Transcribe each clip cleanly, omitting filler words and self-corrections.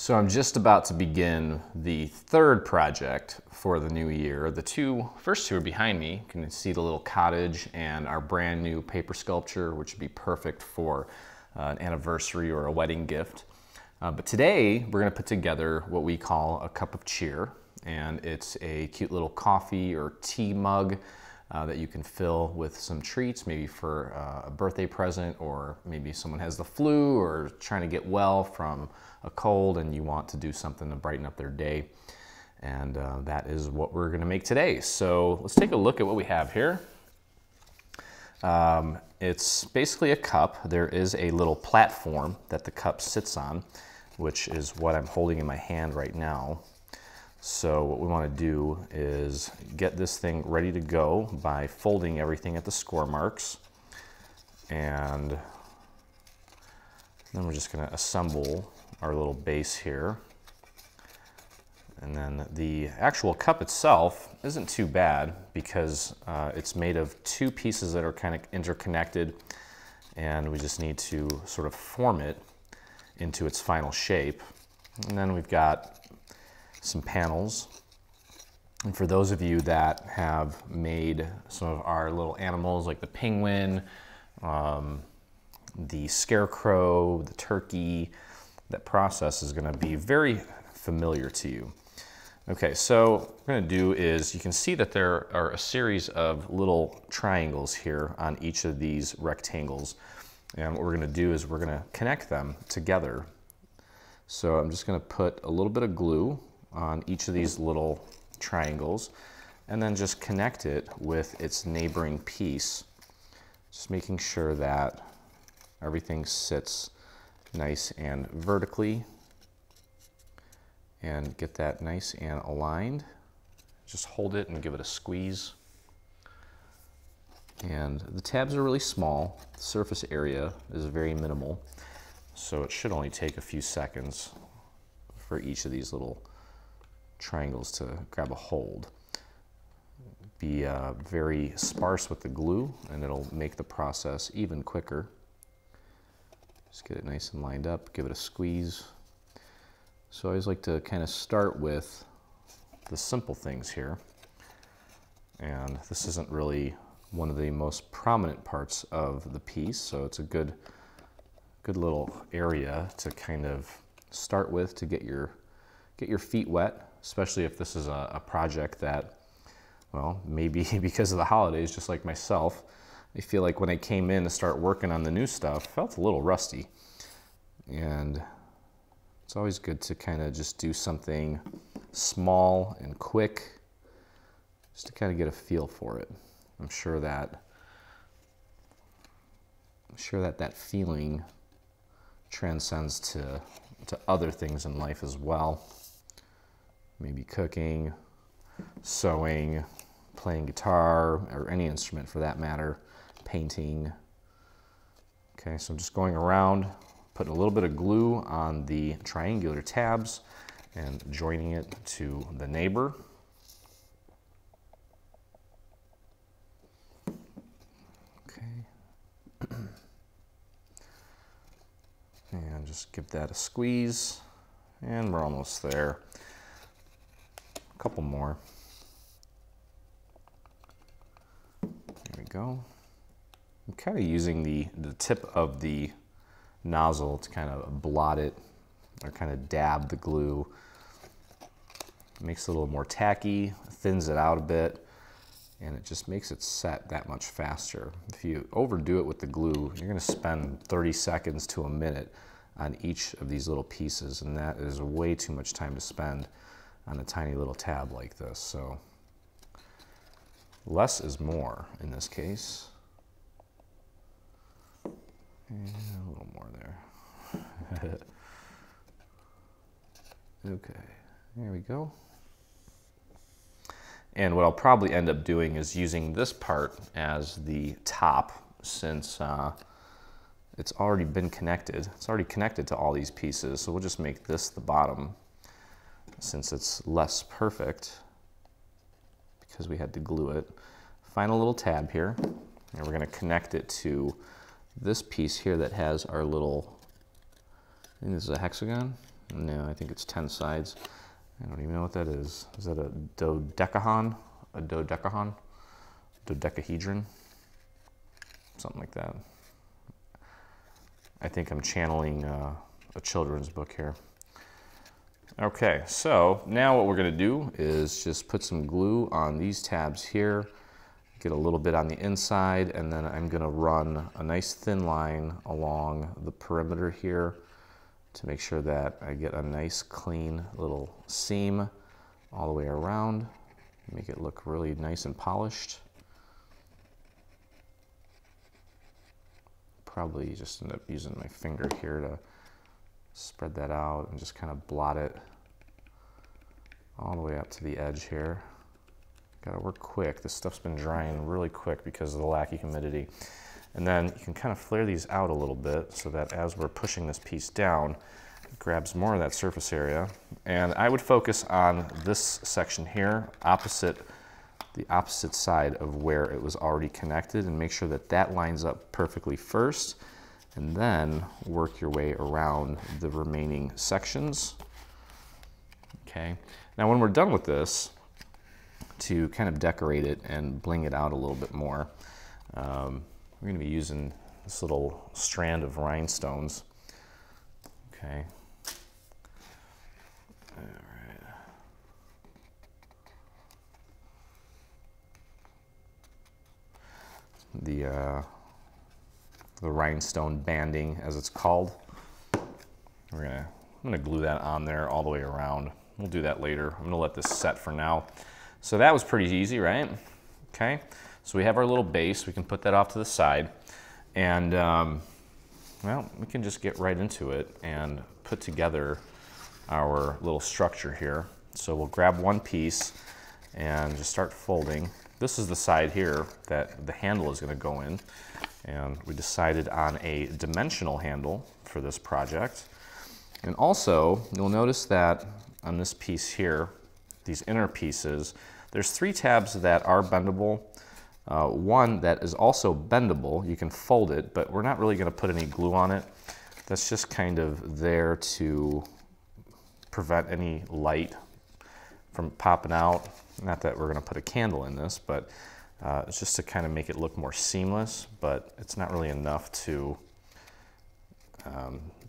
So I'm just about to begin the third project for the new year. The first two are behind me. You can see the little cottage and our brand new paper sculpture, which would be perfect for an anniversary or a wedding gift. But today we're gonna put together what we call a cup of cheer. And it's a cute little coffee or tea mug that you can fill with some treats, maybe for a birthday present, or maybe someone has the flu or trying to get well from a cold and you want to do something to brighten up their day. And that is what we're gonna make today. So let's take a look at what we have here. It's basically a cup. There is a little platform that the cup sits on, which is what I'm holding in my hand right now. So what we want to do is get this thing ready to go by folding everything at the score marks. And then we're just going to assemble our little base here. And then the actual cup itself isn't too bad because it's made of two pieces that are kind of interconnected, and we just need to sort of form it into its final shape. And then we've got some panels. And for those of you that have made some of our little animals like the penguin, the scarecrow, the turkey, that process is going to be very familiar to you. Okay, so what we're going to do is you can see that there are a series of little triangles here on each of these rectangles. And what we're going to do is we're going to connect them together. So I'm just going to put a little bit of glue on each of these little triangles and then just connect it with its neighboring piece. Just making sure that everything sits nice and vertically, and get that nice and aligned. Just hold it and give it a squeeze. And the tabs are really small. The surface area is very minimal. So it should only take a few seconds for each of these little triangles to grab a hold. Be very sparse with the glue and it'll make the process even quicker. Just get it nice and lined up, give it a squeeze. So I always like to kind of start with the simple things here. And this isn't really one of the most prominent parts of the piece, so it's a good little area to kind of start with to get your feet wet, especially if this is a project that, well, maybe because of the holidays, just like myself, I feel like when I came in to start working on the new stuff, I felt a little rusty. And it's always good to kind of just do something small and quick just to kind of get a feel for it. I'm sure that feeling transcends to other things in life as well. Maybe cooking, sewing, playing guitar, or any instrument for that matter, painting. Okay, so I'm just going around, putting a little bit of glue on the triangular tabs and joining it to the neighbor. Okay. And just give that a squeeze. And we're almost there. A couple more. There we go. I'm kind of using the tip of the nozzle to kind of blot it or kind of dab the glue. Makes it a little more tacky, thins it out a bit, and it just makes it set that much faster. If you overdo it with the glue, you're gonna spend 30 seconds to a minute on each of these little pieces, and that is way too much time to spend on a tiny little tab like this. So less is more in this case. And a little more there. Okay, there we go. And what I'll probably end up doing is using this part as the top, since it's already been connected. It's already connected to all these pieces, so we'll just make this the bottom since it's less perfect because we had to glue it. Final little tab here, and we're gonna connect it to this piece here that has our little, I think this is a hexagon, No, I think it's 10 sides. I don't even know what that is. Is that a dodecahedron? A dodecahedron? Dodecahedron? Something like that. I think I'm channeling a children's book here. Okay, so now what we're going to do is just put some glue on these tabs here, get a little bit on the inside, and then I'm going to run a nice thin line along the perimeter here to make sure that I get a nice clean little seam all the way around, make it look really nice and polished. Probably just end up using my finger here to spread that out and just kind of blot it all the way up to the edge here. Gotta work quick. This stuff's been drying really quick because of the lack of humidity. And then you can kind of flare these out a little bit so that as we're pushing this piece down, it grabs more of that surface area. And I would focus on this section here, the opposite side of where it was already connected, and make sure that that lines up perfectly first, and then work your way around the remaining sections. Okay, now when we're done with this, to kind of decorate it and bling it out a little bit more, we're going to be using this little strand of rhinestones. Okay. All right. The rhinestone banding, as it's called. I'm gonna glue that on there all the way around. We'll do that later. I'm gonna let this set for now. So that was pretty easy, right? Okay, so we have our little base. We can put that off to the side. And well, we can just get right into it and put together our little structure here. So we'll grab one piece and just start folding. This is the side here that the handle is gonna go in. And we decided on a dimensional handle for this project. And also, you'll notice that on this piece here, these inner pieces, there's 3 tabs that are bendable. One that is also bendable. You can fold it, but we're not really going to put any glue on it. That's just kind of there to prevent any light from popping out. Not that we're going to put a candle in this, but it's just to kind of make it look more seamless, but it's not really enough to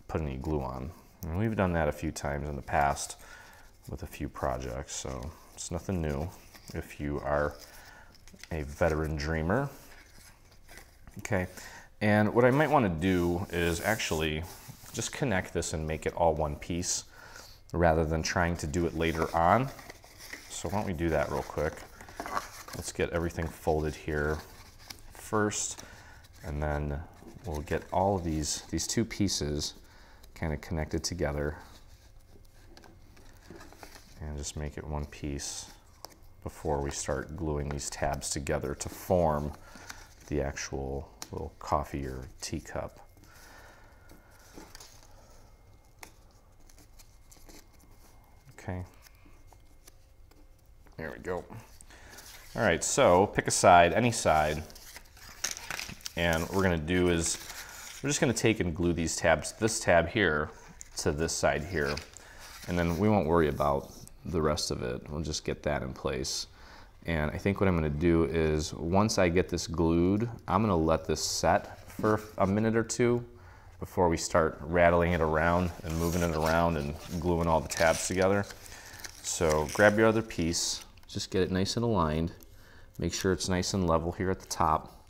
put any glue on. And we've done that a few times in the past with a few projects, so it's nothing new. If you are a veteran dreamer. Okay, and what I might want to do is actually just connect this and make it all one piece rather than trying to do it later on. So why don't we do that real quick? Let's get everything folded here first, and then we'll get all of these 2 pieces kind of connected together and just make it one piece before we start gluing these tabs together to form the actual little coffee or teacup. Okay, there we go. All right, so pick a side, any side, and what we're gonna do is we're just gonna take and glue these tabs, this tab here to this side here, and then we won't worry about the rest of it. We'll just get that in place. And I think what I'm gonna do is once I get this glued, I'm gonna let this set for a minute or two before we start rattling it around and moving it around and gluing all the tabs together. So grab your other piece, just get it nice and aligned. Make sure it's nice and level here at the top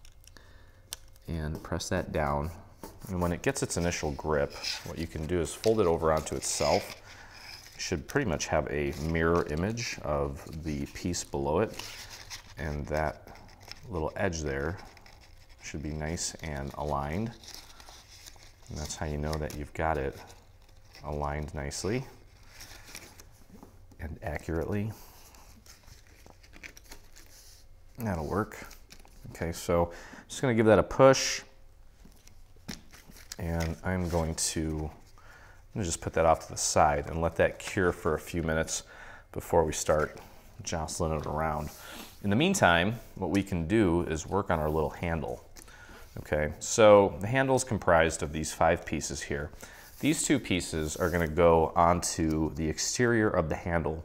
and press that down. And when it gets its initial grip, what you can do is fold it over onto itself. You should pretty much have a mirror image of the piece below it. And that little edge there should be nice and aligned. And that's how you know that you've got it aligned nicely and accurately. That'll work. Okay, so I'm just gonna give that a push, and I'm gonna just put that off to the side and let that cure for a few minutes before we start jostling it around. In the meantime, what we can do is work on our little handle. Okay, so the handle's comprised of these 5 pieces here. These two pieces are going to go onto the exterior of the handle,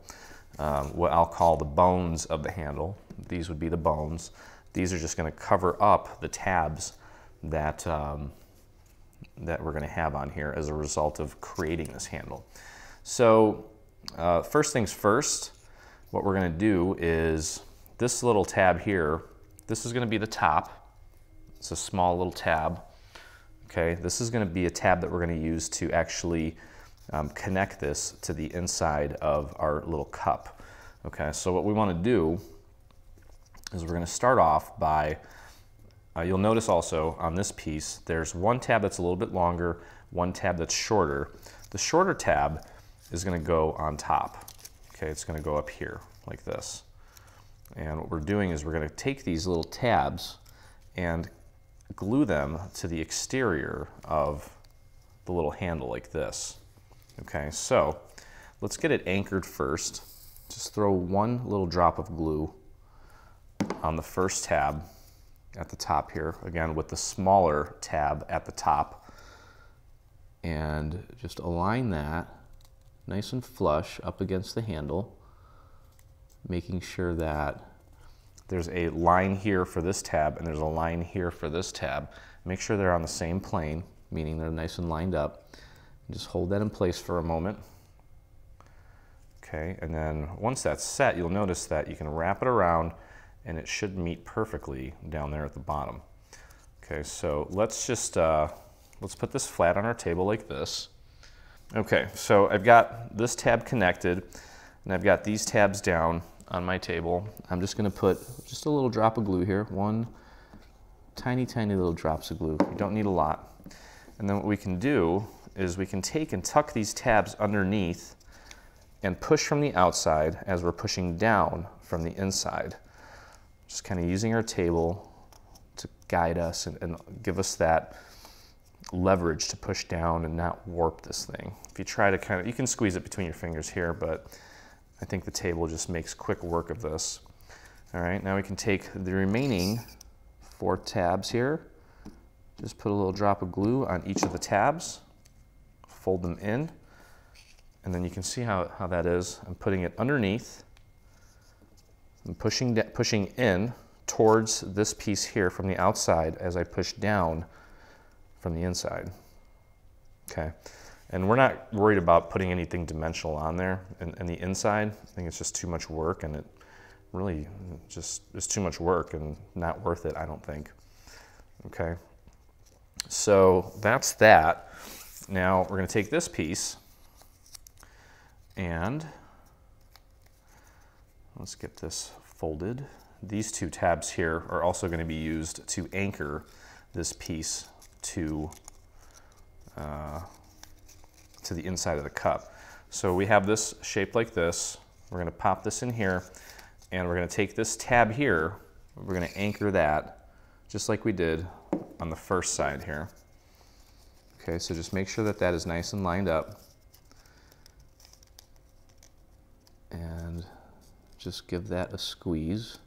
what I'll call the bones of the handle. These would be the bones. These are just going to cover up the tabs that, that we're going to have on here as a result of creating this handle. So first things first, what we're going to do is this little tab here, this is going to be the top. It's a small little tab. Okay, this is going to be a tab that we're going to use to actually connect this to the inside of our little cup. Okay, so what we want to do is we're going to start off by, you'll notice also on this piece, there's one tab that's a little bit longer, one tab that's shorter. The shorter tab is going to go on top. Okay, it's going to go up here like this. And what we're doing is we're going to take these little tabs and glue them to the exterior of the little handle like this. Okay, so let's get it anchored first. Just throw one little drop of glue on the first tab at the top here, again with the smaller tab at the top, and just align that nice and flush up against the handle, making sure that there's a line here for this tab and there's a line here for this tab. Make sure they're on the same plane, meaning they're nice and lined up. Just hold that in place for a moment. Okay, and then once that's set, you'll notice that you can wrap it around and it should meet perfectly down there at the bottom. Okay, so let's just, let's put this flat on our table like this. Okay, so I've got this tab connected and I've got these tabs down on my table. I'm just going to put just a little drop of glue here, one tiny, tiny little drops of glue. You don't need a lot. And then what we can do is we can take and tuck these tabs underneath and push from the outside as we're pushing down from the inside. Just kind of using our table to guide us and, give us that leverage to push down and not warp this thing. If you try to kind of, you can squeeze it between your fingers here, but I think the table just makes quick work of this. All right, now we can take the remaining four tabs here, just put a little drop of glue on each of the tabs, fold them in, and then you can see how, that is. I'm putting it underneath and pushing in towards this piece here from the outside as I push down from the inside. Okay. And we're not worried about putting anything dimensional on there. And the inside, I think it's just too much work, and it really just is too much work and not worth it, I don't think. Okay, so that's that. Now we're going to take this piece and let's get this folded. These two tabs here are also going to be used to anchor this piece to the inside of the cup. So we have this shaped like this. We're going to pop this in here and we're going to take this tab here. We're going to anchor that just like we did on the first side here. Okay, so just make sure that that is nice and lined up. And just give that a squeeze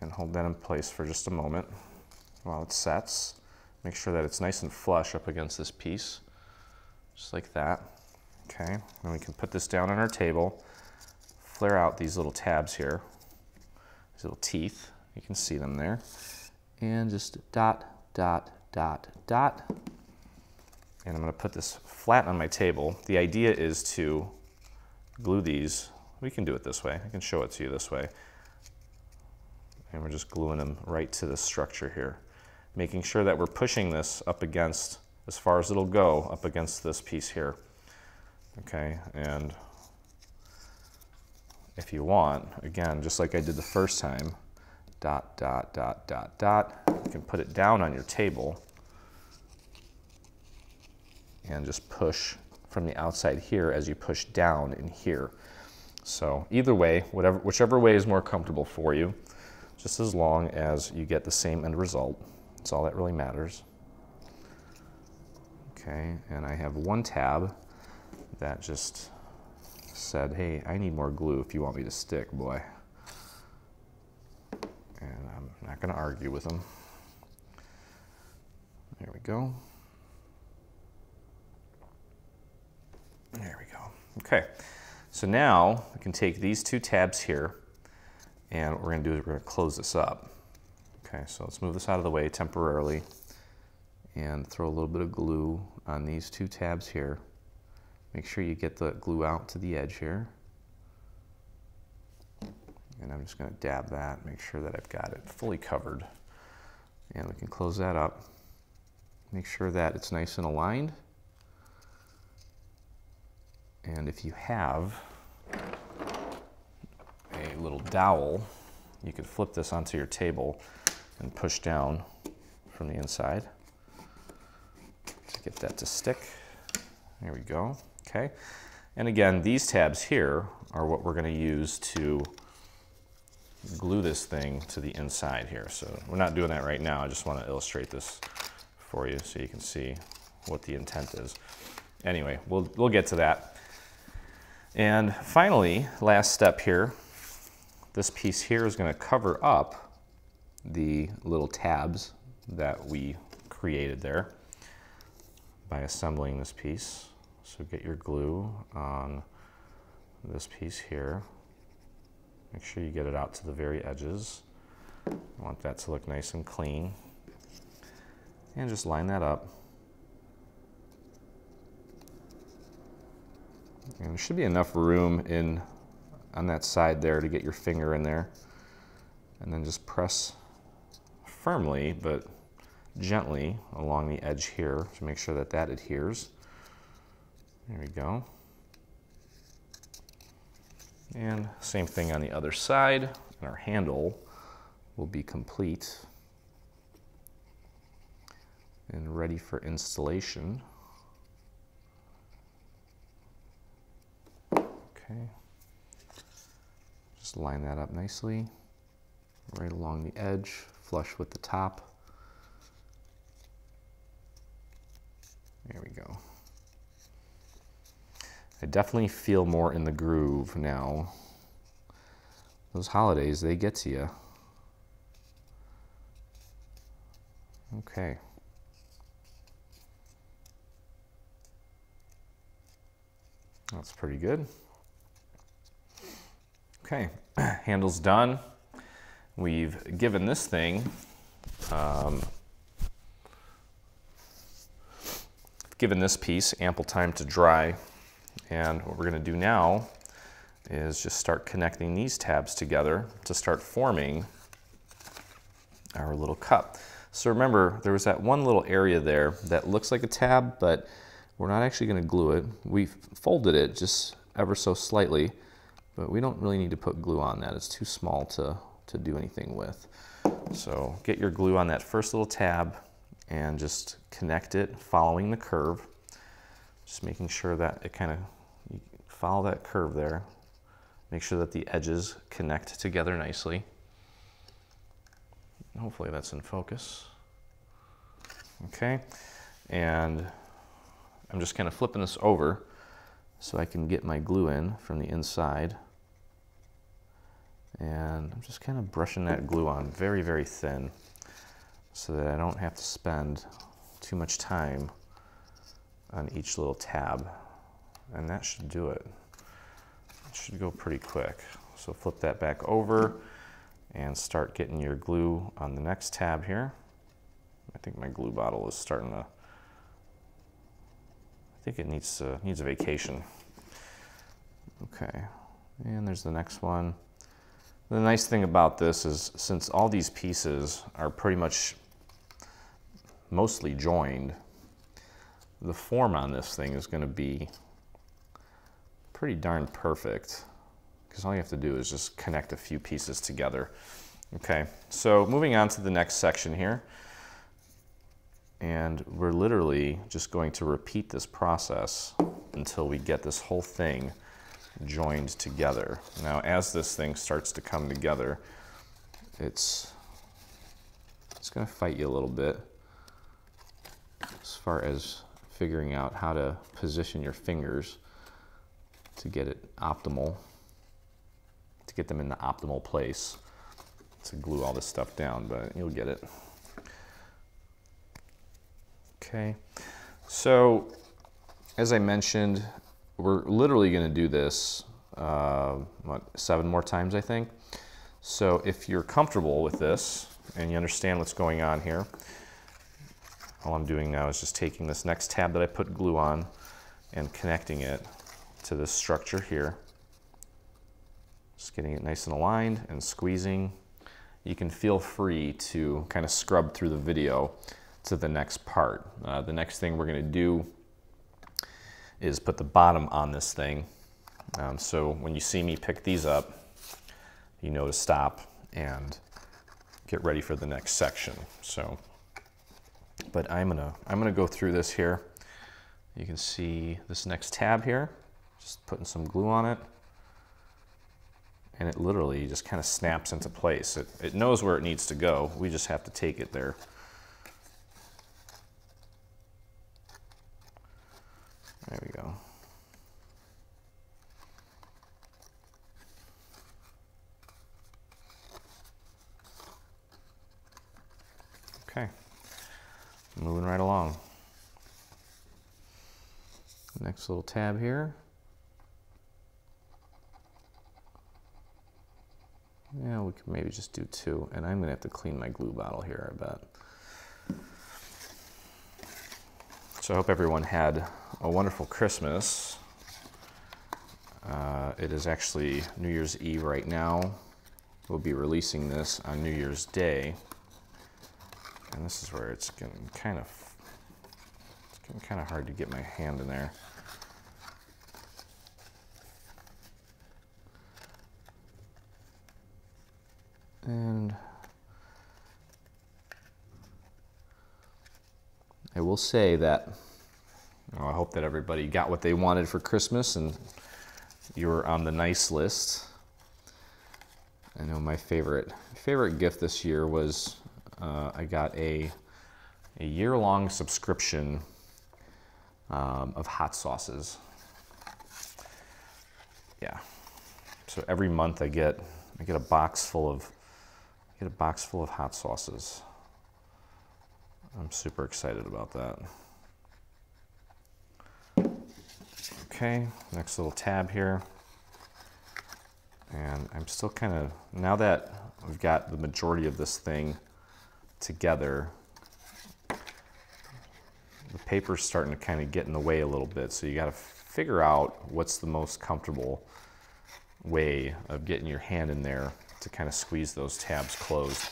and hold that in place for just a moment while it sets. Make sure that it's nice and flush up against this piece. Just like that. Okay, and we can put this down on our table, flare out these little tabs here, these little teeth, you can see them there, and just dot, dot, dot, dot. And I'm going to put this flat on my table. The idea is to glue these. We can do it this way. I can show it to you this way. And we're just gluing them right to this structure here, making sure that we're pushing this up against, as far as it'll go, up against this piece here. Okay, and if you want, again, just like I did the first time, dot, dot, dot, dot, dot, you can put it down on your table and just push from the outside here as you push down in here. So either way, whichever way is more comfortable for you, just as long as you get the same end result. That's all that really matters. Okay, and I have one tab that just said, hey, I need more glue if you want me to stick, boy. And I'm not going to argue with him. There we go. There we go. Okay, so now we can take these two tabs here, and what we're going to do is we're going to close this up. Okay, so let's move this out of the way temporarily and throw a little bit of glue on these two tabs here. Make sure you get the glue out to the edge here. And I'm just going to dab that, make sure that I've got it fully covered. And we can close that up. Make sure that it's nice and aligned. And if you have a little dowel, you could flip this onto your table and push down from the inside to get that to stick. There we go. Okay. And again, these tabs here are what we're going to use to glue this thing to the inside here. So we're not doing that right now. I just want to illustrate this for you so you can see what the intent is. Anyway, we'll get to that. And finally, last step here, this piece here is going to cover up the little tabs that we created there by assembling this piece. So get your glue on this piece here. Make sure you get it out to the very edges. You want that to look nice and clean. And just line that up. And there should be enough room in on that side there to get your finger in there. And then just press firmly, but gently along the edge here to make sure that that adheres. There we go. And same thing on the other side, and our handle will be complete and ready for installation. Okay, just line that up nicely, right along the edge, flush with the top. There we go. I definitely feel more in the groove now. Those holidays, they get to you. Okay. That's pretty good. Okay, handle's done. We've given this thing given this piece ample time to dry. And what we're going to do now is just start connecting these tabs together to start forming our little cup. So remember, there was that one little area there that looks like a tab, but we're not actually going to glue it. We've folded it just ever so slightly, but we don't really need to put glue on that. It's too small to do anything with. So get your glue on that first little tab and just connect it following the curve. Just making sure that it kind of, you follow that curve there. Make sure that the edges connect together nicely. Hopefully that's in focus. Okay, and I'm just kind of flipping this over so I can get my glue in from the inside. And I'm just kind of brushing that glue on very, very thin so that I don't have to spend too much time on each little tab, and that should do it. It should go pretty quick. So flip that back over and start getting your glue on the next tab here. I think my glue bottle is starting to, I think it needs a vacation. Okay, and there's the next one. The nice thing about this is since all these pieces are pretty much mostly joined, the form on this thing is going to be pretty darn perfect because all you have to do is just connect a few pieces together. Okay, so moving on to the next section here, and we're literally just going to repeat this process until we get this whole thing joined together. Now, as this thing starts to come together, it's going to fight you a little bit as far as figuring out how to position your fingers to get it optimal, to get them in the optimal place to glue all this stuff down, but you'll get it. Okay, so as I mentioned, We're literally going to do this 7 more times, I think. So if you're comfortable with this and you understand what's going on here, all I'm doing now is just taking this next tab that I put glue on and connecting it to this structure here. Just getting it nice and aligned and squeezing. You can feel free to kind of scrub through the video to the next part. The next thing we're going to do is put the bottom on this thing. So when you see me pick these up, you know to stop and get ready for the next section. So, but I'm gonna go through this here. You can see this next tab here, just putting some glue on it, and it literally just kind of snaps into place. It knows where it needs to go. We just have to take it there. There we go. Okay, moving right along. Next little tab here. Yeah, we can maybe just do 2, and I'm gonna have to clean my glue bottle here, I bet. So I hope everyone had a wonderful Christmas. It is actually New Year's Eve right now. We'll be releasing this on New Year's Day. And this is where it's getting kind of hard to get my hand in there. And I will say that, well, I hope that everybody got what they wanted for Christmas and you were on the nice list. I know my favorite gift this year was I got a year-long subscription of hot sauces. Yeah. So every month I get a box full of hot sauces. I'm super excited about that. Okay, next little tab here. And I'm still kind of, now that we've got the majority of this thing together, the paper's starting to kind of get in the way a little bit, so you got to figure out what's the most comfortable way of getting your hand in there to kind of squeeze those tabs closed.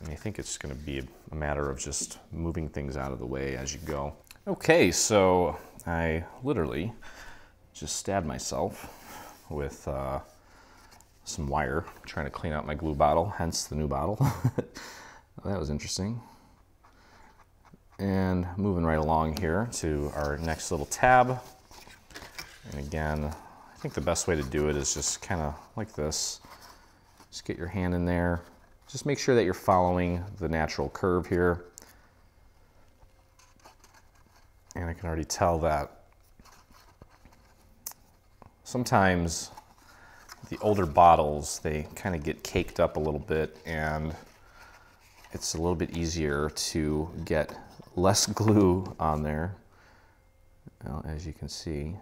And I think it's going to be a matter of just moving things out of the way as you go. Okay, so I literally just stabbed myself with some wire trying to clean out my glue bottle, hence the new bottle. That was interesting. And moving right along here to our next little tab. And again, I think the best way to do it is just kind of like this. Just get your hand in there. Just make sure that you're following the natural curve here. And I can already tell that sometimes the older bottles, they kind of get caked up a little bit, and it's a little bit easier to get less glue on there, well, as you can see.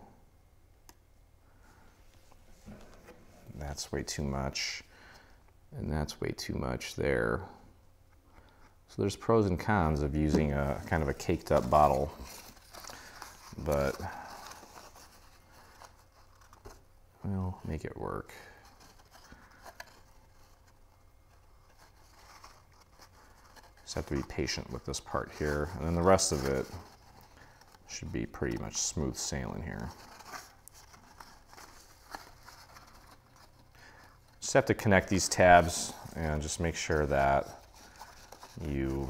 That's way too much, and that's way too much there. So there's pros and cons of using a kind of a caked up bottle, but we'll make it work. Just have to be patient with this part here, and then the rest of it should be pretty much smooth sailing here. Just have to connect these tabs and just make sure that you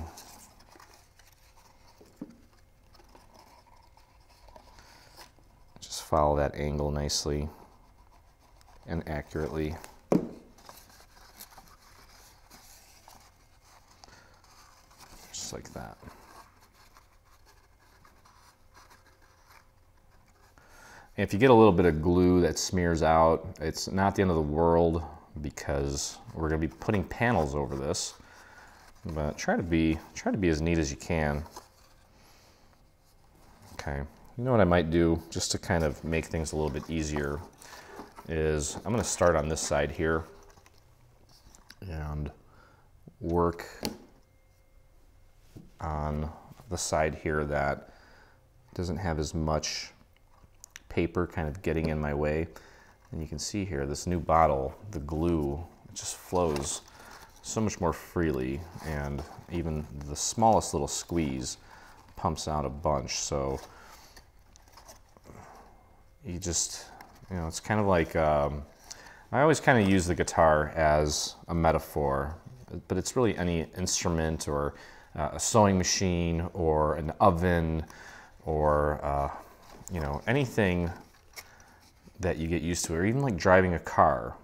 just follow that angle nicely and accurately. Like that. And if you get a little bit of glue that smears out, it's not the end of the world because we're going to be putting panels over this, but try to be as neat as you can. Okay, You know what I might do, just to kind of make things a little bit easier, is I'm going to start on this side here and work on the side here that doesn't have as much paper kind of getting in my way. And you can see here, this new bottle, the glue, it just flows so much more freely, and even the smallest little squeeze pumps out a bunch. So you just, you know, it's kind of like, I always kind of use the guitar as a metaphor, but it's really any instrument or a sewing machine or an oven or, you know, anything that you get used to, or even like driving a car.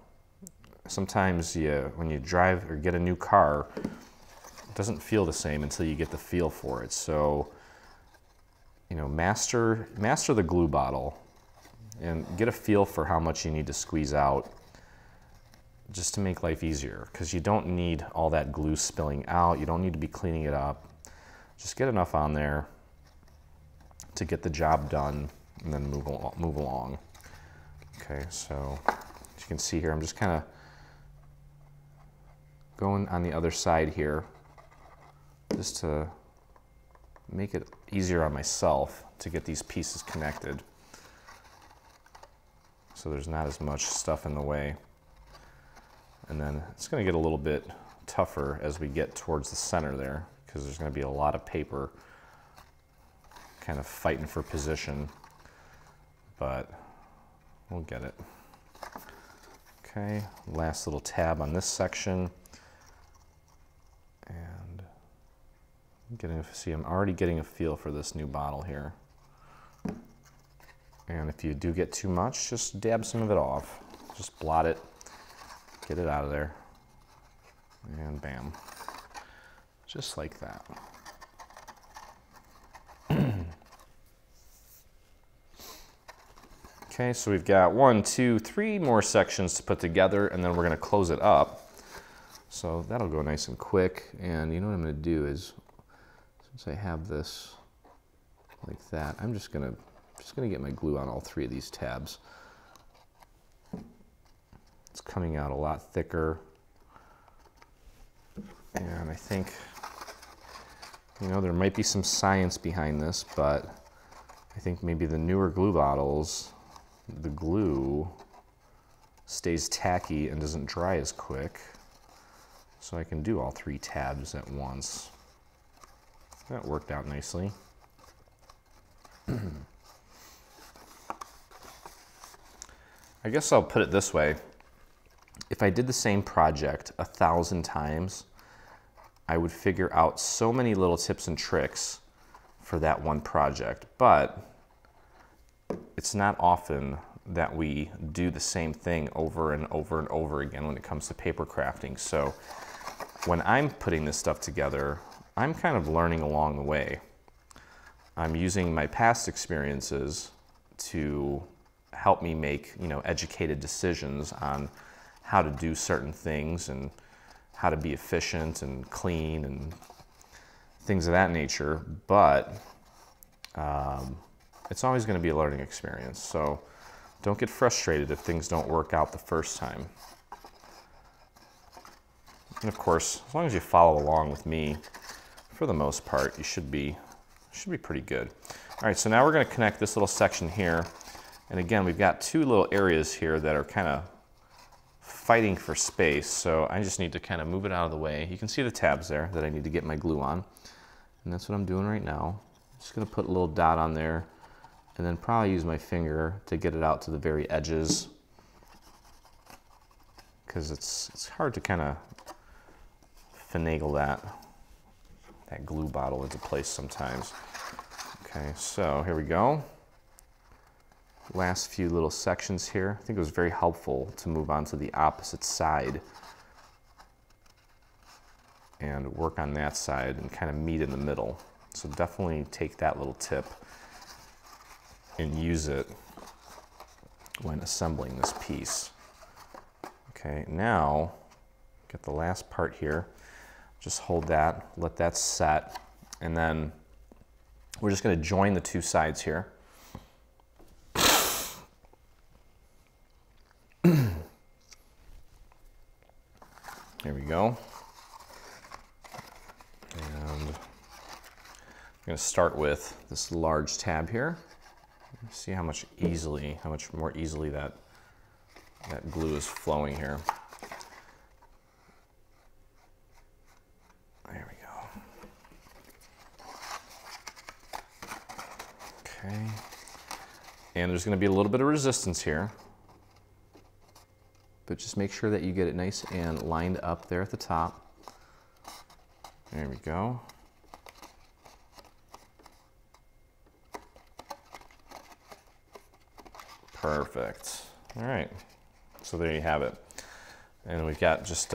Sometimes when you drive or get a new car, it doesn't feel the same until you get the feel for it. So, you know, master the glue bottle and get a feel for how much you need to squeeze out just to make life easier, because you don't need all that glue spilling out. You don't need to be cleaning it up. Just get enough on there to get the job done and then move along. Okay, so as you can see here, I'm just kind of going on the other side here just to make it easier on myself to get these pieces connected, so there's not as much stuff in the way. And then it's going to get a little bit tougher as we get towards the center there, because there's going to be a lot of paper kind of fighting for position, but we'll get it. Okay, last little tab on this section. And I'm I'm already getting a feel for this new bottle here. And if you do get too much, just dab some of it off. Just blot it, get it out of there, and bam. Just like that. Okay, so we've got 1, 2, 3 more sections to put together, and then we're going to close it up. So that'll go nice and quick. And you know what I'm going to do is, since I have this like that, I'm just going to get my glue on all 3 of these tabs. It's coming out a lot thicker. And I think, you know, there might be some science behind this, but I think maybe the newer glue bottles, the glue stays tacky and doesn't dry as quick, so I can do all 3 tabs at once. That worked out nicely. I guess I'll put it this way. If I did the same project 1,000 times, I would figure out so many little tips and tricks for that one project, but it's not often that we do the same thing over and over and over again when it comes to paper crafting. So when I'm putting this stuff together, I'm kind of learning along the way. I'm using my past experiences to help me make, you know, educated decisions on how to do certain things and how to be efficient and clean and things of that nature. But it's always going to be a learning experience, so don't get frustrated if things don't work out the first time. And of course, as long as you follow along with me, for the most part, you should be pretty good. All right, so now we're going to connect this little section here. And again, we've got 2 little areas here that are kind of fighting for space, so I just need to kind of move it out of the way. You can see the tabs there that I need to get my glue on, and that's what I'm doing right now. I'm just going to put a little dot on there, and then probably use my finger to get it out to the very edges, because it's hard to kind of finagle that glue bottle into place sometimes. Okay, so here we go. Last few little sections here. I think it was very helpful to move on to the opposite side and work on that side and kind of meet in the middle. So definitely take that little tip and use it when assembling this piece. Okay, now get the last part here. Just hold that, let that set, and then we're just going to join the 2 sides here. go. And I'm going to start with this large tab here. See how much more easily that glue is flowing here. There we go. Okay. And there's going to be a little bit of resistance here. But just make sure that you get it nice and lined up there at the top. There we go. Perfect. All right. So there you have it. And we've got just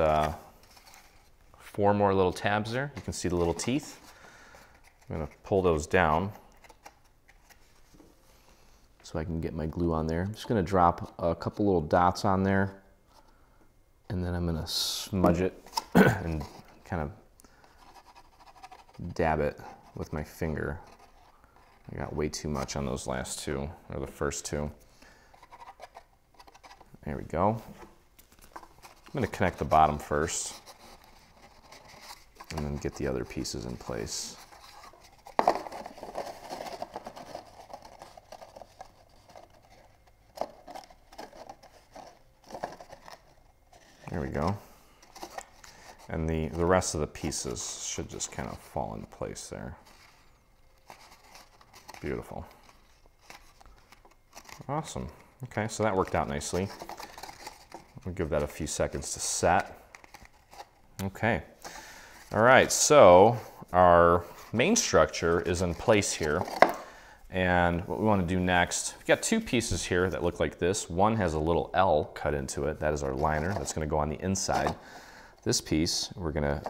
four more little tabs there. You can see the little teeth. I'm going to pull those down so I can get my glue on there. I'm just going to drop a couple little dots on there. And then I'm going to smudge it and kind of dab it with my finger. I got way too much on those last two, or the first two. There we go. I'm going to connect the bottom first and then get the other pieces in place. There we go. And the rest of the pieces should just kind of fall into place there. Beautiful. Awesome. Okay, so that worked out nicely. We'll give that a few seconds to set. Okay. All right, so our main structure is in place here. And what we want to do next, we've got two pieces here that look like this. One has a little L cut into it. That is our liner. That's going to go on the inside. This piece, we're going to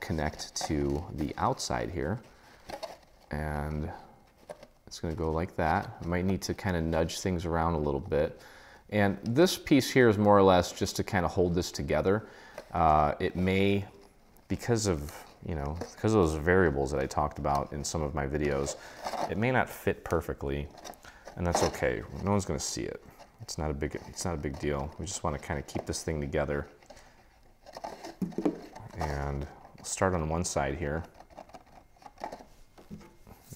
connect to the outside here. And it's going to go like that. I might need to kind of nudge things around a little bit. And this piece here is more or less just to kind of hold this together. It may, because of those variables that I talked about in some of my videos, it may not fit perfectly, and that's okay. No one's going to see it. It's not a big deal. We just want to kind of keep this thing together. And we'll start on one side here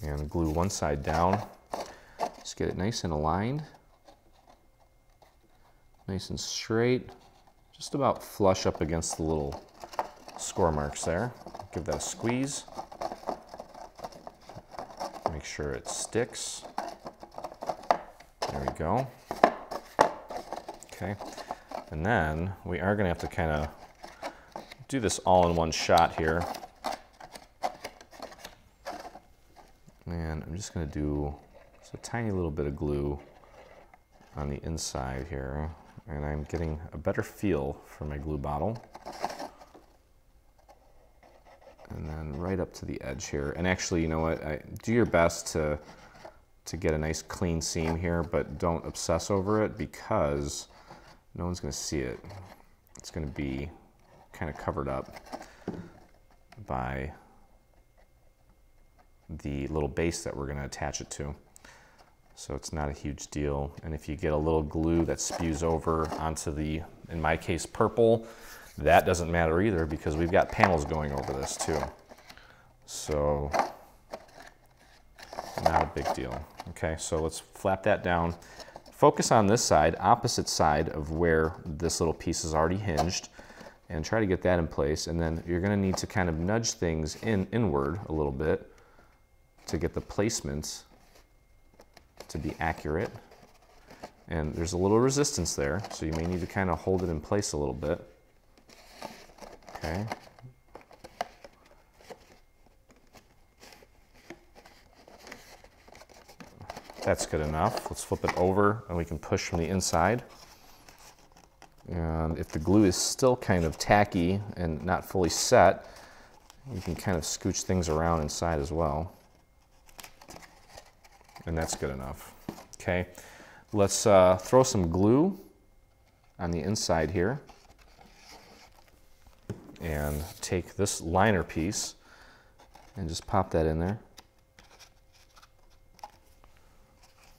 and glue one side down. Just get it nice and aligned, nice and straight, just about flush up against the little score marks there. Give that a squeeze. Make sure it sticks. There we go. Okay. And then we are going to have to kind of do this all in one shot here. And I'm just going to do just a tiny little bit of glue on the inside here. And I'm getting a better feel for my glue bottle. And then right up to the edge here. And actually, you know what? Do your best to get a nice clean seam here, but don't obsess over it because no one's going to see it. It's going to be kind of covered up by the little base that we're going to attach it to. So it's not a huge deal. And if you get a little glue that spews over onto the, in my case, purple, that doesn't matter either because we've got panels going over this too. So not a big deal. Okay, so let's flap that down. Focus on this side, opposite side of where this little piece is already hinged, and try to get that in place. And then you're going to need to kind of nudge things inward a little bit to get the placement to be accurate. And there's a little resistance there, so you may need to kind of hold it in place a little bit. Okay. That's good enough. Let's flip it over and we can push from the inside. And if the glue is still kind of tacky and not fully set, you can kind of scooch things around inside as well. And that's good enough. Okay. Let's throw some glue on the inside here. And take this liner piece and just pop that in there.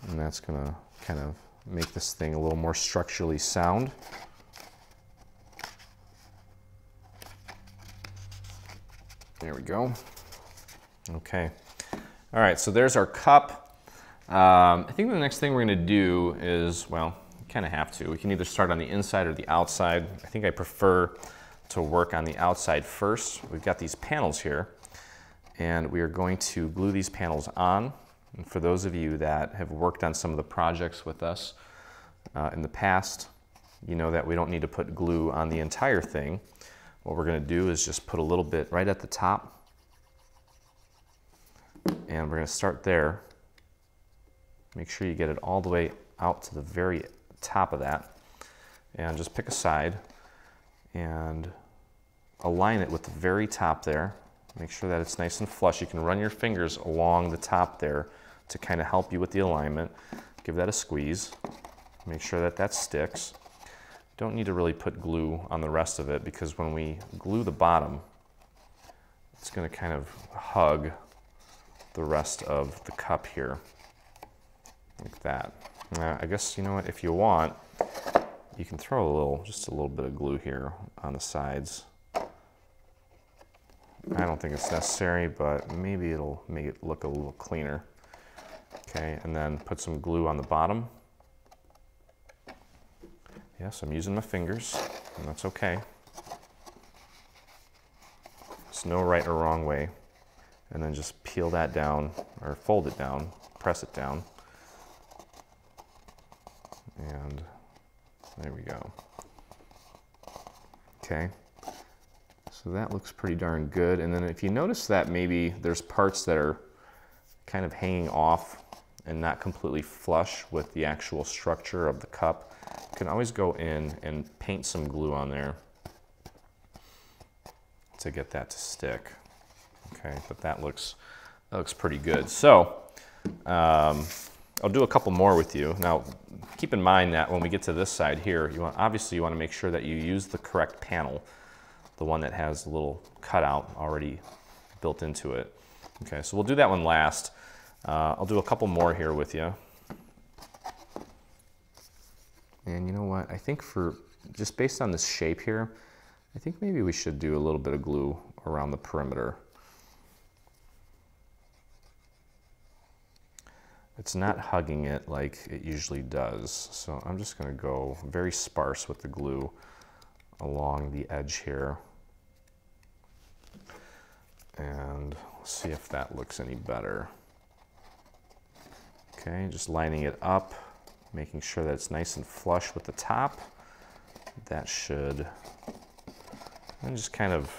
And that's going to kind of make this thing a little more structurally sound. There we go. Okay. All right, so there's our cup. I think the next thing we're gonna do is, well, you kind of have to. We can either start on the inside or the outside. I think I prefer to work on the outside first. We've got these panels here, and we are going to glue these panels on. And for those of you that have worked on some of the projects with us in the past, you know that we don't need to put glue on the entire thing. What we're gonna do is just put a little bit right at the top, and we're going to start there. Make sure you get it all the way out to the very top of that, and just pick a side and align it with the very top there. Make sure that it's nice and flush. You can run your fingers along the top there to kind of help you with the alignment. Give that a squeeze. Make sure that that sticks. Don't need to really put glue on the rest of it, because when we glue the bottom, it's going to kind of hug the rest of the cup here, like that. I guess, you know what, if you want, you can throw a little, just a little bit of glue here on the sides. I don't think it's necessary, but maybe it'll make it look a little cleaner. Okay, and then put some glue on the bottom. Yes, I'm using my fingers, and that's okay. There's no right or wrong way. And then just peel that down, or fold it down, press it down. And there we go. Okay, so that looks pretty darn good. And then if you notice that maybe there's parts that are kind of hanging off and not completely flush with the actual structure of the cup, you can always go in and paint some glue on there to get that to stick. Okay, but that looks pretty good. So I'll do a couple more with you. Now, keep in mind that when we get to this side here, you want to make sure that you use the correct panel, the one that has the little cutout already built into it. Okay, so we'll do that one last. I'll do a couple more here with you. And you know what? I think for just based on this shape here, I think maybe we should do a little bit of glue around the perimeter. It's not hugging it like it usually does. So I'm just gonna go very sparse with the glue along the edge here. And see if that looks any better. Okay, just lining it up, making sure that it's nice and flush with the top. That should, and just kind of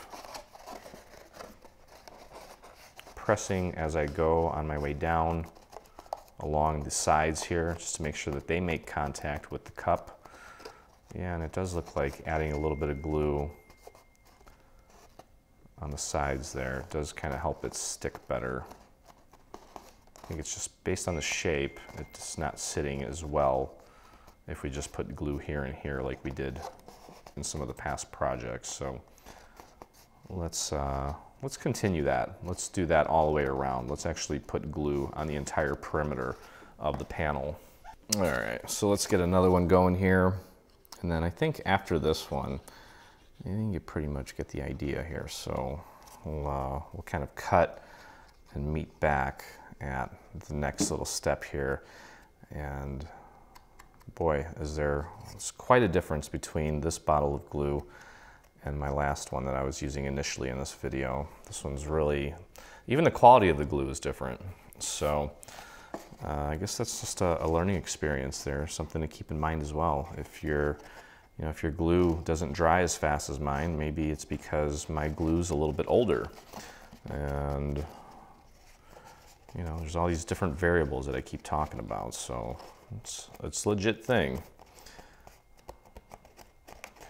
pressing as I go on my way down along the sides here, just to make sure that they make contact with the cup. Yeah, and it does look like adding a little bit of glue on the sides there. It does kind of help it stick better. I think it's just based on the shape, it's not sitting as well if we just put glue here and here like we did in some of the past projects. So let's continue that. Let's do that all the way around. Let's actually put glue on the entire perimeter of the panel. All right, so let's get another one going here. And then I think after this one, I think you pretty much get the idea here. So we'll kind of cut and meet back at the next little step here. And boy, it's quite a difference between this bottle of glue and my last one that I was using initially in this video. This one's really, even the quality of the glue is different. So I guess that's just a learning experience there, something to keep in mind as well. If if your glue doesn't dry as fast as mine, maybe it's because my glue's a little bit older. And you know, there's all these different variables that I keep talking about. So it's a legit thing.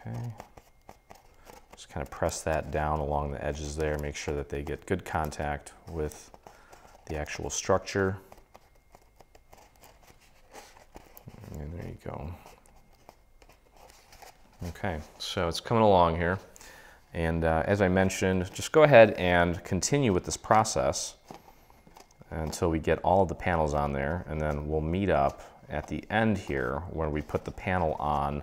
Okay. Just kind of press that down along the edges there, make sure that they get good contact with the actual structure. And there you go. Okay, so it's coming along here. And as I mentioned, just go ahead and continue with this process until we get all of the panels on there. And then we'll meet up at the end here where we put the panel on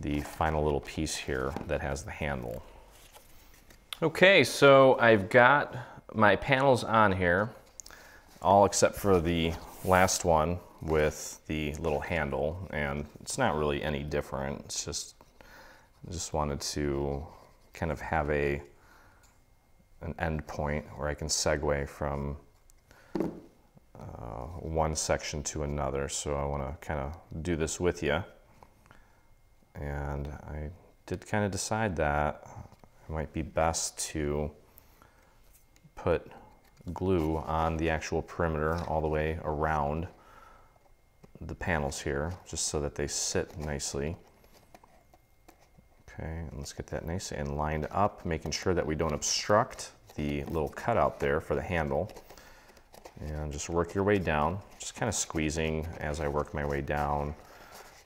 the final little piece here that has the handle. Okay, so I've got my panels on here, all except for the last one with the little handle, and it's not really any different. It's just, I just wanted to kind of have an end point where I can segue from one section to another. So I want to kind of do this with you. And I did kind of decide that it might be best to put glue on the actual perimeter all the way around the panels here, just so that they sit nicely. Okay, and let's get that nice and lined up, making sure that we don't obstruct the little cutout there for the handle. And just work your way down, just kind of squeezing as I work my way down.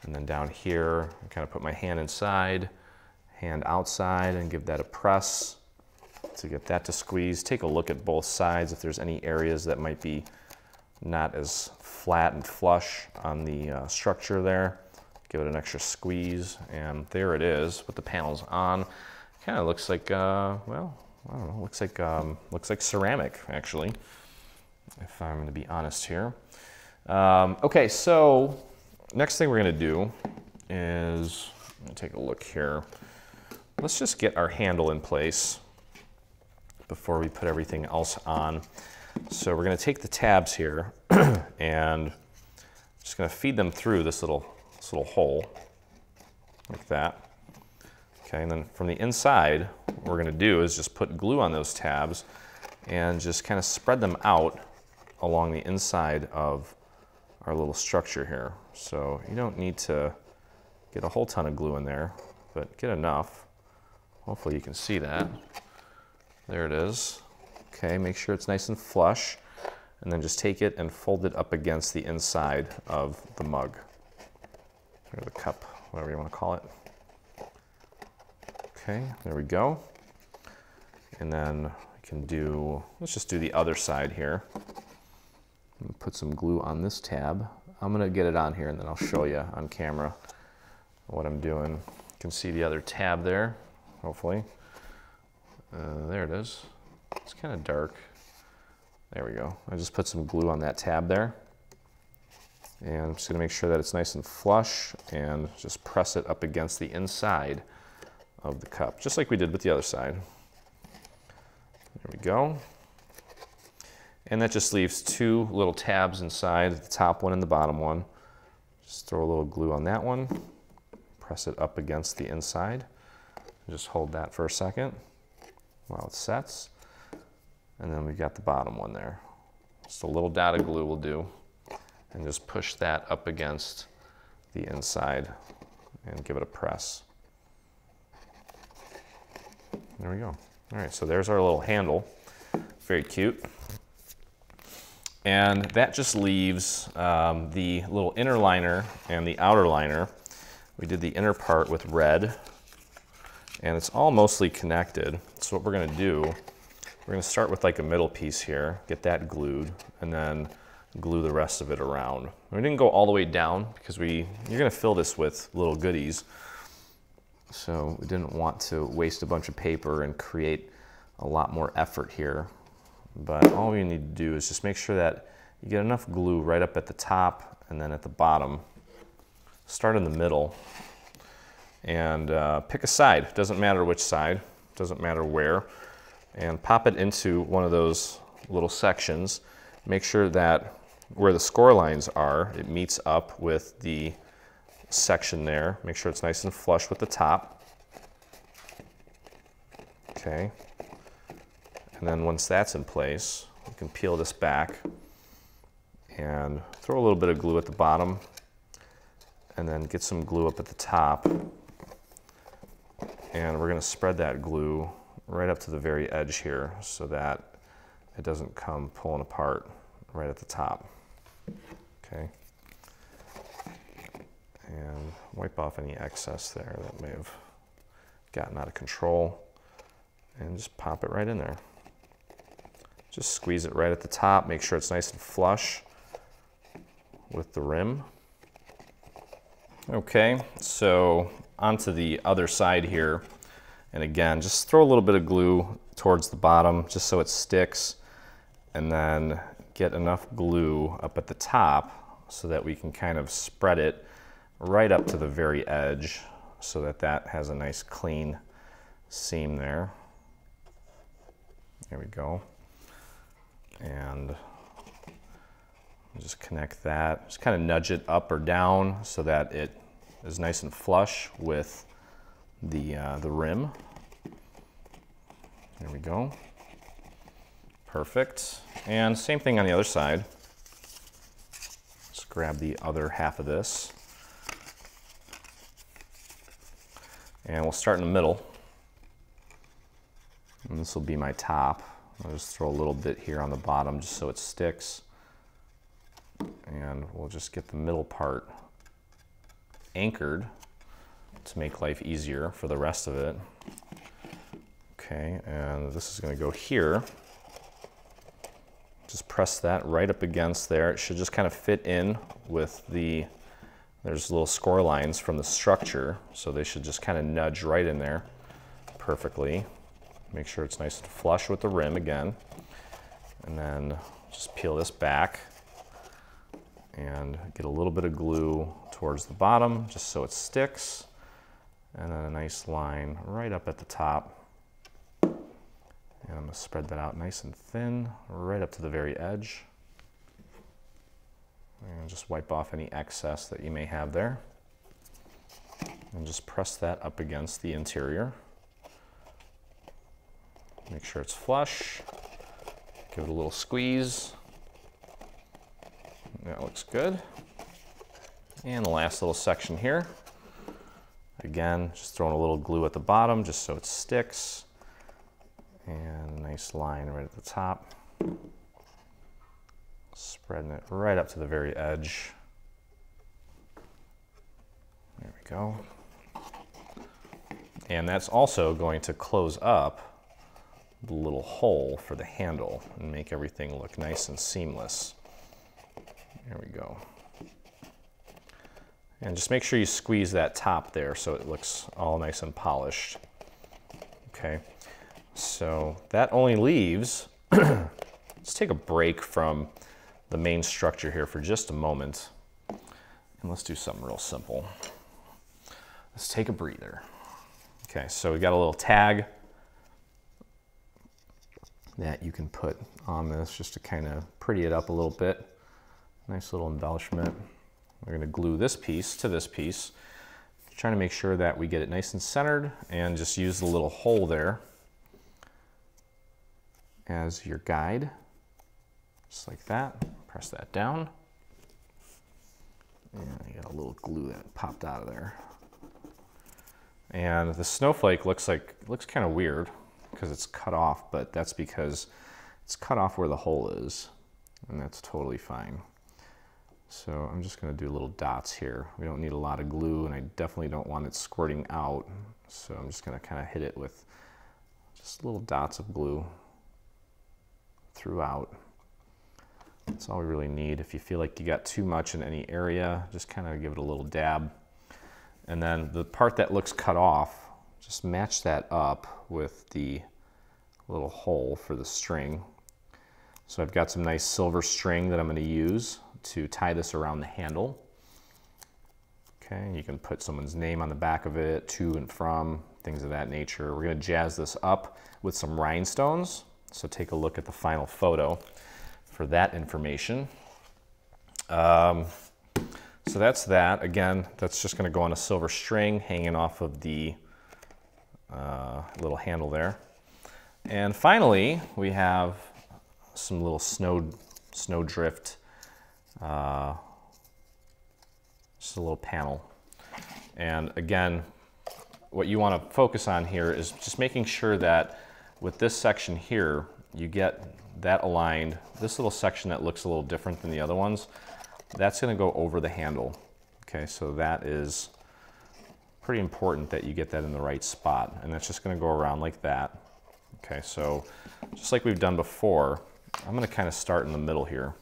And then down here, I kind of put my hand inside, hand outside, and give that a press to get that to squeeze. Take a look at both sides if there's any areas that might be not as flat and flush on the structure there. Give it an extra squeeze, and there it is with the panels on. Kind of looks like, well, I don't know, looks like ceramic, actually, if I'm going to be honest here. Okay, so next thing we're going to do is, let me take a look here. Let's just get our handle in place before we put everything else on. So we're going to take the tabs here and I'm just going to feed them through this little hole like that. Okay, and then from the inside, what we're going to do is just put glue on those tabs and just kind of spread them out along the inside of our little structure here. So you don't need to get a whole ton of glue in there, but get enough. Hopefully you can see that. There it is. Okay, make sure it's nice and flush, and then just take it and fold it up against the inside of the mug, or the cup, whatever you want to call it. Okay, there we go. And then I can do, let's just do the other side here. I'm gonna put some glue on this tab. I'm gonna get it on here and then I'll show you on camera what I'm doing. You can see the other tab there, hopefully. There it is. It's kind of dark. There we go. I just put some glue on that tab there. And I'm just going to make sure that it's nice and flush and just press it up against the inside of the cup, just like we did with the other side. There we go. And that just leaves two little tabs inside, the top one and the bottom one. Just throw a little glue on that one, press it up against the inside. Just hold that for a second while it sets. And then we've got the bottom one there. Just a little dot of glue will do. And just push that up against the inside and give it a press. There we go. All right, so there's our little handle. Very cute. And that just leaves the little inner liner and the outer liner. We did the inner part with red, and it's all mostly connected. So what we're gonna do, we're gonna start with like a middle piece here, get that glued, and then glue the rest of it around. We didn't go all the way down because you're gonna fill this with little goodies. So we didn't want to waste a bunch of paper and create a lot more effort here. But all we need to do is just make sure that you get enough glue right up at the top and then at the bottom. Start in the middle and pick a side. It doesn't matter which side, it doesn't matter where. And pop it into one of those little sections. Make sure that where the score lines are, it meets up with the section there. Make sure it's nice and flush with the top. Okay. And then once that's in place, you can peel this back and throw a little bit of glue at the bottom and then get some glue up at the top. And we're going to spread that glue right up to the very edge here so that it doesn't come pulling apart right at the top. Okay. And wipe off any excess there that may have gotten out of control and just pop it right in there. Just squeeze it right at the top. Make sure it's nice and flush with the rim. Okay, so onto the other side here. And again, just throw a little bit of glue towards the bottom just so it sticks, and then get enough glue up at the top so that we can kind of spread it right up to the very edge so that that has a nice clean seam there. There we go. And just connect that. Just kind of nudge it up or down so that it is nice and flush with the rim. There we go. Perfect. And same thing on the other side. Let's grab the other half of this. And we'll start in the middle. And this will be my top. I'll just throw a little bit here on the bottom just so it sticks. And we'll just get the middle part anchored to make life easier for the rest of it. Okay, and this is going to go here. Just press that right up against there. It should just kind of fit in with the, there's little score lines from the structure, so they should just kind of nudge right in there perfectly. Make sure it's nice and flush with the rim again. And then just peel this back and get a little bit of glue towards the bottom just so it sticks. And then a nice line right up at the top. And I'm going to spread that out nice and thin right up to the very edge. And just wipe off any excess that you may have there. And just press that up against the interior. Make sure it's flush. Give it a little squeeze. That looks good. And the last little section here. Again, just throwing a little glue at the bottom just so it sticks. And a nice line right at the top. Spreading it right up to the very edge. There we go. And that's also going to close up the little hole for the handle and make everything look nice and seamless. There we go. And just make sure you squeeze that top there so it looks all nice and polished. Okay. So that only leaves, let's take a break from the main structure here for just a moment. And let's do something real simple. Let's take a breather. Okay, so we got a little tag that you can put on this just to kind of pretty it up a little bit. Nice little embellishment. We're going to glue this piece to this piece. Trying to make sure that we get it nice and centered, and just use the little hole there as your guide, just like that. Press that down, and you got a little glue that popped out of there. And the snowflake looks kind of weird because it's cut off, but that's because it's cut off where the hole is, and that's totally fine. So I'm just going to do little dots here. We don't need a lot of glue, and I definitely don't want it squirting out, so I'm just going to kind of hit it with just little dots of glue throughout. That's all we really need. If you feel like you got too much in any area, just kind of give it a little dab. And then the part that looks cut off, just match that up with the little hole for the string. So I've got some nice silver string that I'm going to use to tie this around the handle. Okay, you can put someone's name on the back of it, to and from, things of that nature. We're going to jazz this up with some rhinestones. So take a look at the final photo for that information. So that's that. Again, that's just going to go on a silver string hanging off of the little handle there. And finally, we have some little snowdrift, just a little panel. And again, what you want to focus on here is just making sure that with this section here, you get that aligned. This little section that looks a little different than the other ones, that's going to go over the handle. Okay, so that is pretty important that you get that in the right spot. And that's just going to go around like that. Okay, so just like we've done before, I'm going to kind of start in the middle here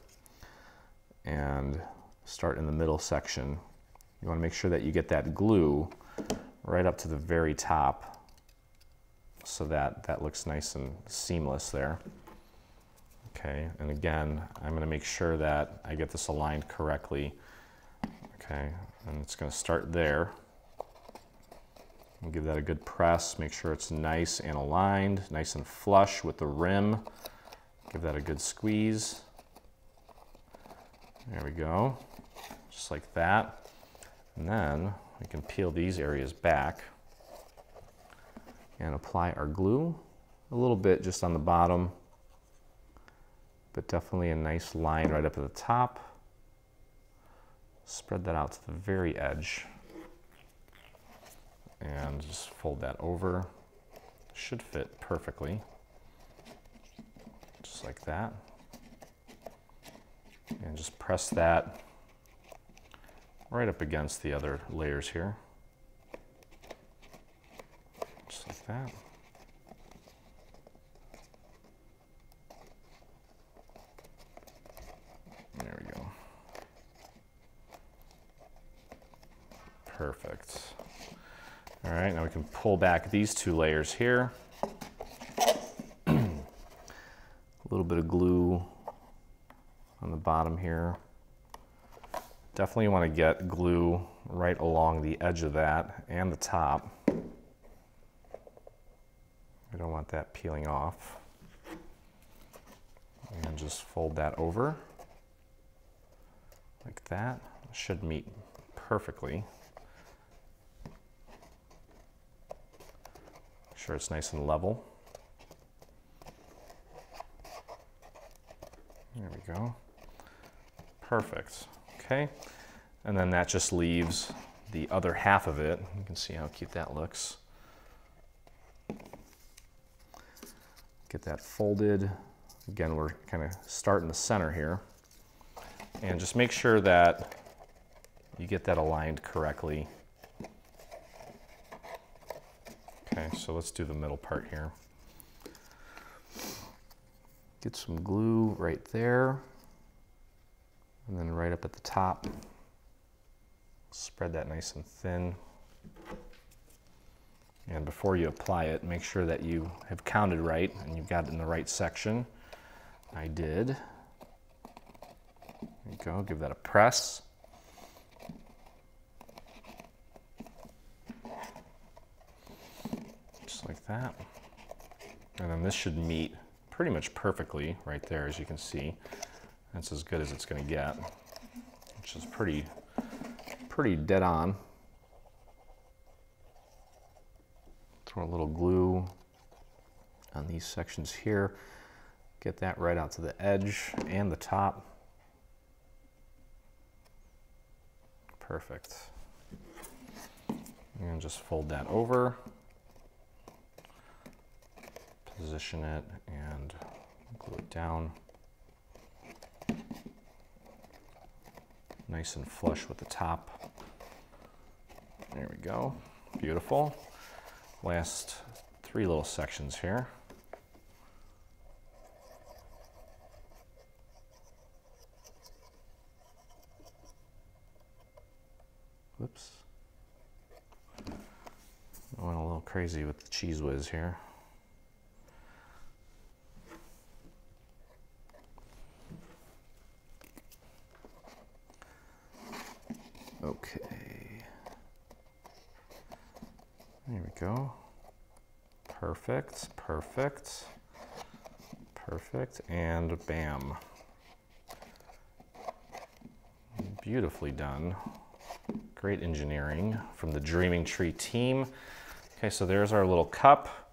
and start in the middle section. You want to make sure that you get that glue right up to the very top so that that looks nice and seamless there. Okay, and again, I'm going to make sure that I get this aligned correctly. Okay, and it's going to start there. I'll give that a good press, make sure it's nice and aligned, nice and flush with the rim. Give that a good squeeze. There we go, just like that. And then we can peel these areas back and apply our glue a little bit just on the bottom, but definitely a nice line right up at the top. Spread that out to the very edge and just fold that over. Should fit perfectly, just like that. And just press that right up against the other layers here, just like that. There we go. Perfect. All right, now we can pull back these two layers here. A little bit of glue on the bottom here. Definitely want to get glue right along the edge of that and the top. We don't want that peeling off. And just fold that over like that. It should meet perfectly. Make sure it's nice and level. There we go. Perfect. Okay, and then that just leaves the other half of it. You can see how cute that looks. Get that folded. Again, we're kind of starting the center here. And just make sure that you get that aligned correctly. Okay, so let's do the middle part here. Get some glue right there. And then right up at the top, spread that nice and thin. And before you apply it, make sure that you have counted right and you've got it in the right section. I did. There you go, give that a press. Just like that. And then this should meet pretty much perfectly right there, as you can see. That's as good as it's going to get, which is pretty dead on. Throw a little glue on these sections here. Get that right out to the edge and the top. Perfect. And just fold that over. Position it and glue it down. Nice and flush with the top. There we go. Beautiful. Last three little sections here. Whoops. I went a little crazy with the Cheez Whiz here. Okay, there we go. Perfect, perfect, perfect, and bam. Beautifully done. Great engineering from the Dreaming Tree team. Okay, so there's our little cup.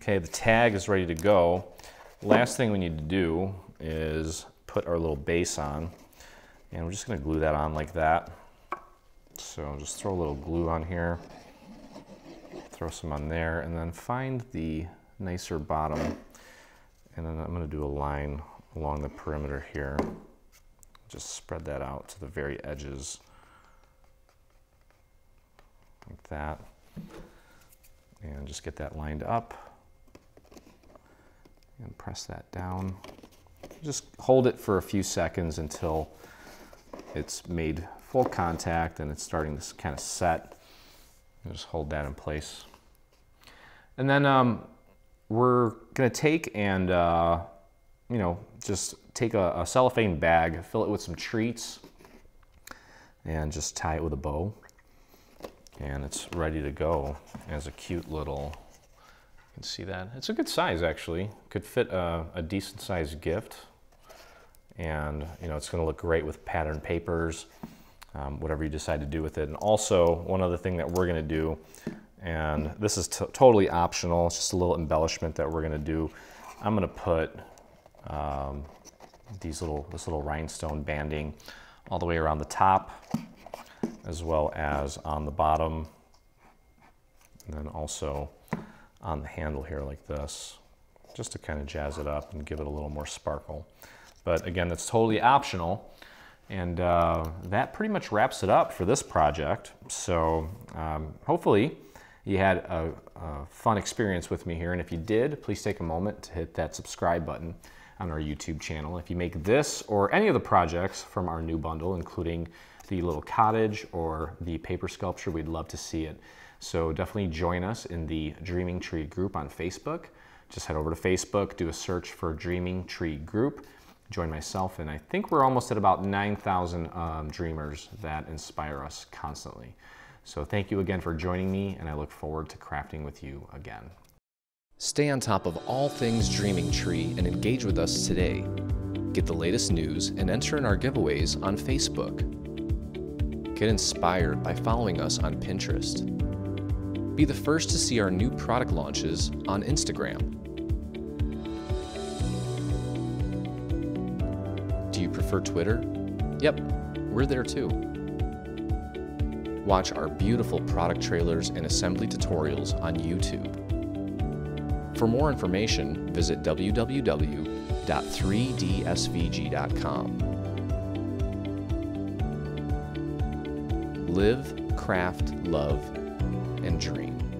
Okay, the tag is ready to go. Last thing we need to do is put our little base on, and we're just gonna glue that on like that. So just throw a little glue on here, throw some on there, and then find the nicer bottom. And then I'm going to do a line along the perimeter here. Just spread that out to the very edges like that. And just get that lined up and press that down. Just hold it for a few seconds until it's made full contact and it's starting to kind of set. And just hold that in place. And then we're gonna take and you know, just take a cellophane bag, fill it with some treats, and just tie it with a bow, and it's ready to go as a cute little. You can see that it's a good size actually. Could fit a decent sized gift, and you know it's going to look great with patterned papers, whatever you decide to do with it. And also one other thing that we're going to do, and this is totally optional. It's just a little embellishment that we're going to do. I'm going to put this little rhinestone banding all the way around the top, as well as on the bottom, and then also on the handle here like this, just to kind of jazz it up and give it a little more sparkle. But again, that's totally optional. And that pretty much wraps it up for this project. So hopefully you had a fun experience with me here. And if you did, please take a moment to hit that subscribe button on our YouTube channel. If you make this or any of the projects from our new bundle, including the little cottage or the paper sculpture, we'd love to see it. So definitely join us in the Dreaming Tree group on Facebook. Just head over to Facebook, do a search for Dreaming Tree group, join myself, and I think we're almost at about 9,000 dreamers that inspire us constantly. So thank you again for joining me, and I look forward to crafting with you again. Stay on top of all things Dreaming Tree and engage with us today. Get the latest news and enter in our giveaways on Facebook. Get inspired by following us on Pinterest. Be the first to see our new product launches on Instagram. Do you prefer Twitter? Yep, we're there too. Watch our beautiful product trailers and assembly tutorials on YouTube. For more information, visit www.3dsvg.com. Live, craft, love, and dream.